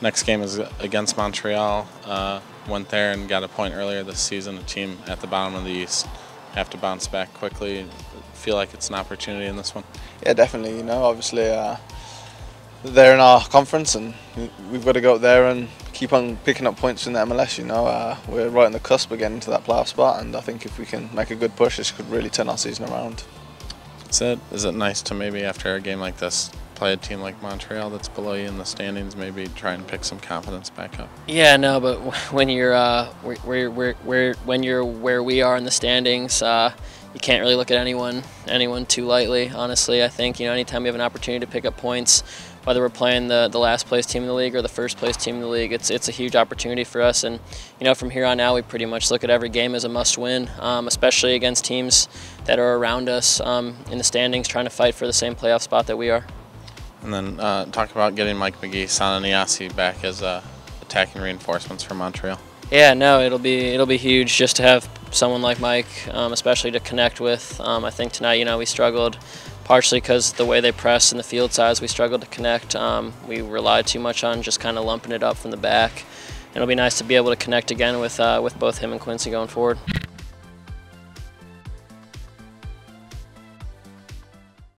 Next game is against Montreal. Went there and got a point earlier this season. A team at the bottom of the East. Have to bounce back quickly. Feel like it's an opportunity in this one. Yeah, definitely. You know, obviously they're in our conference, and we've got to go up there and keep on picking up points in the MLS. You know, we're right on the cusp of getting to that playoff spot, and I think if we can make a good push, this could really turn our season around. That's it. Is it nice to maybe after a game like this? Play a team like Montreal that's below you in the standings, maybe try and pick some confidence back up. Yeah, no, but when you're where we are in the standings, you can't really look at anyone too lightly. Honestly, I think, you know, anytime we have an opportunity to pick up points, whether we're playing the last place team in the league or the first place team in the league, it's a huge opportunity for us. And you know, from here on out, we pretty much look at every game as a must-win, especially against teams that are around us in the standings, trying to fight for the same playoff spot that we are. And then talk about getting Mike McGee, Sananiasi back as attacking reinforcements for Montreal. Yeah, no, it'll be huge just to have someone like Mike, especially to connect with. I think tonight, you know, we struggled partially because the way they pressed and the field size, we struggled to connect. We relied too much on just kind of lumping it up from the back. It'll be nice to be able to connect again with both him and Quincy going forward.